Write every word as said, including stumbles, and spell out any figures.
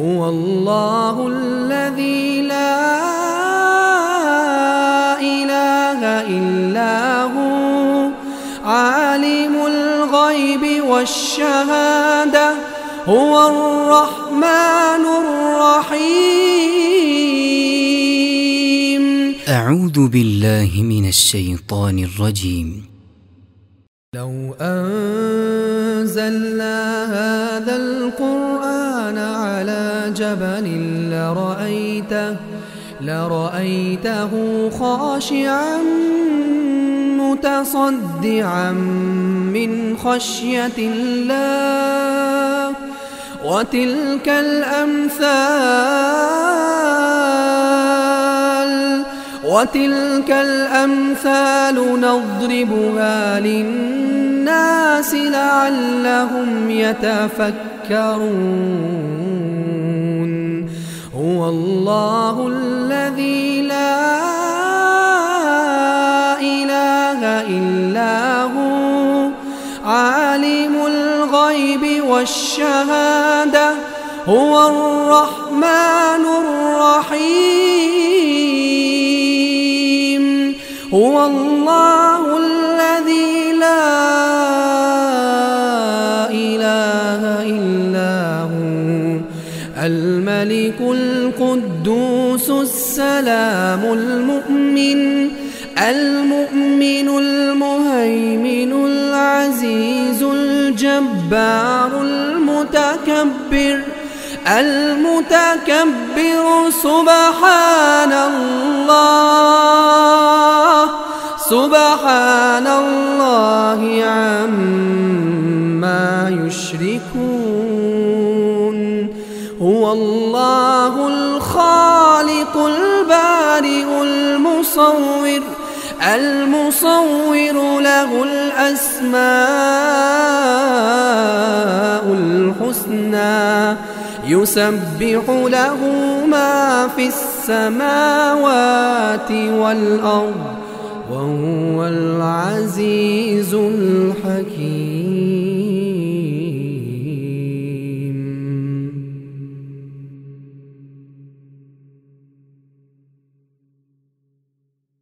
هو الله الذي لا إله إلا هو عالم الغيب والشهادة هو الرحمن الرحيم. أعوذ بالله من الشيطان الرجيم. لو أنزلنا هذا القرآن على جبل لرأيته لرأيته خاشعا متصدعا من خشية الله وتلك الأمثال وتلك الأمثال نضربها للناس لعلهم يتفكرون. هو الله الذي لا إله إلا هو عالم الغيب والشهادة هو الرحمن الرحيم. هو الله الذي لا إله إلا هو الملك القدوس السلام المؤمن المؤمن المهيمن العزيز الجبار المتكبر المتكبر سبحان الله سبحان الله عما يشركون. هو الله الخالق البارئ المصور المصور له الأسماء الحسنى يسبح له ما في السماوات والأرض وهو العزيز الحكيم.